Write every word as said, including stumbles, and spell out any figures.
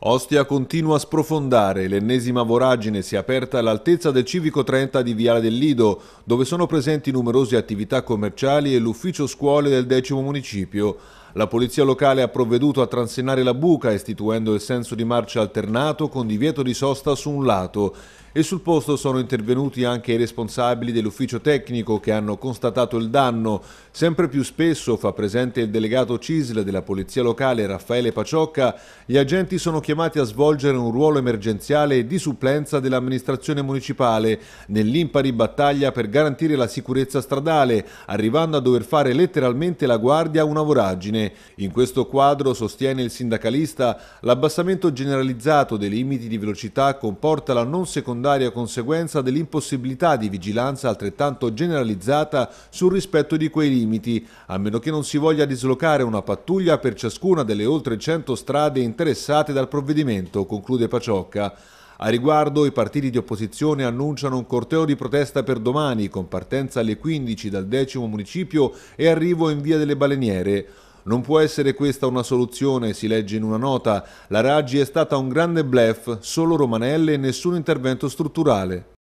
Ostia continua a sprofondare, l'ennesima voragine si è aperta all'altezza del civico trenta di Viale del Lido, dove sono presenti numerose attività commerciali e l'ufficio scuole del Decimo Municipio. La polizia locale ha provveduto a transennare la buca, istituendo il senso di marcia alternato con divieto di sosta su un lato, e sul posto sono intervenuti anche i responsabili dell'ufficio tecnico che hanno constatato il danno. Sempre più spesso, fa presente il delegato C I S L della polizia locale Raffaele Paciocca, gli agenti sono chiamati a svolgere un ruolo emergenziale e di supplenza dell'amministrazione municipale nell'impari battaglia per garantire la sicurezza stradale, arrivando a dover fare letteralmente la guardia a una voragine. In questo quadro, sostiene il sindacalista, l'abbassamento generalizzato dei limiti di velocità comporta la non secondaria conseguenza dell'impossibilità di vigilanza altrettanto generalizzata sul rispetto di quei limiti, a meno che non si voglia dislocare una pattuglia per ciascuna delle oltre cento strade interessate dal provvedimento, conclude Paciocca. A riguardo, i partiti di opposizione annunciano un corteo di protesta per domani, con partenza alle quindici dal Decimo Municipio e arrivo in Via delle Baleniere. Non può essere questa una soluzione, si legge in una nota. La Raggi è stata un grande bluff, solo romanelle e nessun intervento strutturale.